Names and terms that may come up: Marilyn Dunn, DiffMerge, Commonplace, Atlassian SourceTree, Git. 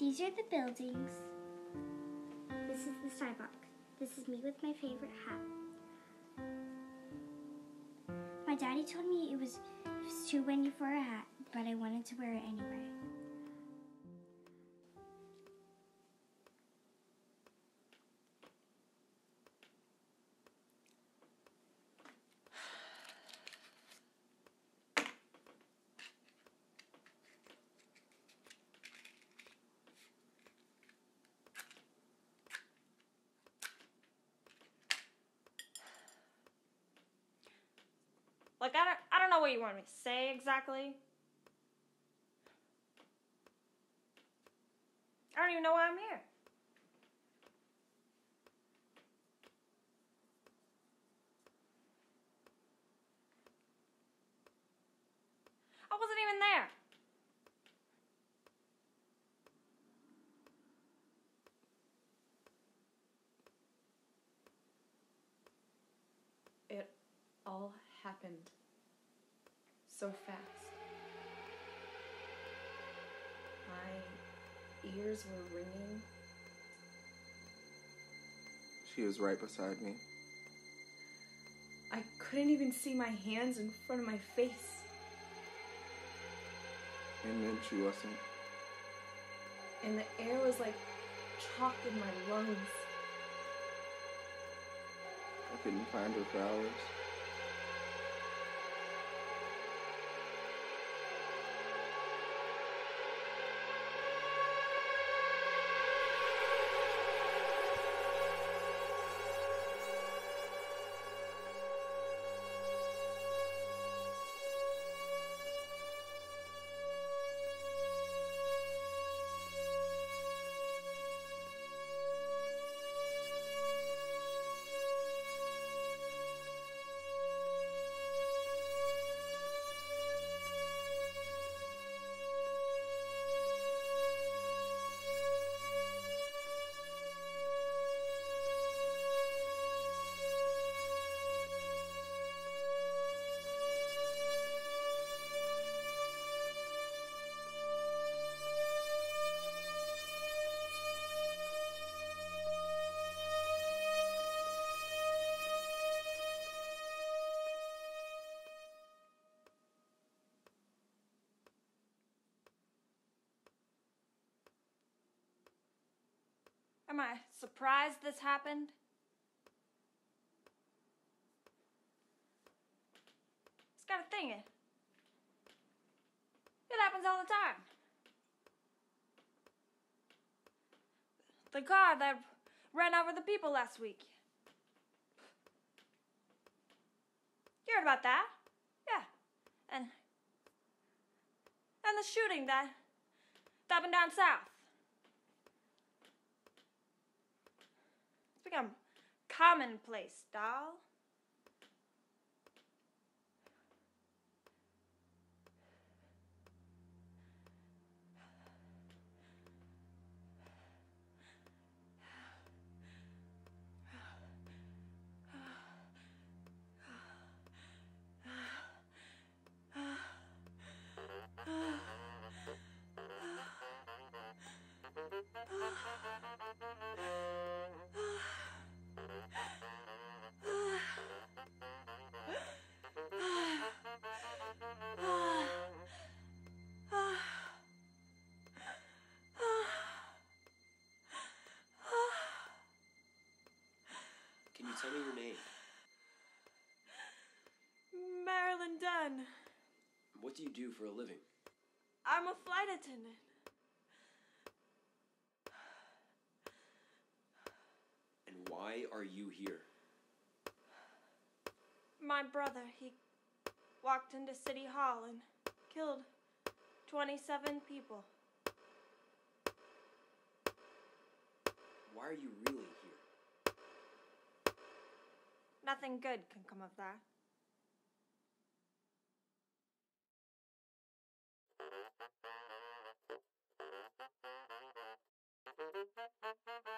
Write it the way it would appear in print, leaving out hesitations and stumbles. These are the buildings. This is the sidewalk. This is me with my favorite hat. My daddy told me it was too windy for a hat, but I wanted to wear it anyway. Like, I don't know what you want me to say exactly. I don't even know why I'm here. I wasn't even there. It all happened so fast. My ears were ringing. She was right beside me. I couldn't even see my hands in front of my face. And then she wasn't. And the air was like chalk in my lungs. I couldn't find her for hours. Am I surprised this happened? It's got a thing in it. It happens all the time. The car that ran over the people last week. You heard about that? Yeah. And the shooting that happened down south. I'm commonplace, doll. Can you tell me your name? Marilyn Dunn. What do you do for a living? I'm a flight attendant. And why are you here? My brother, he walked into City Hall and killed 27 people. Why are you really here? Nothing good can come of that.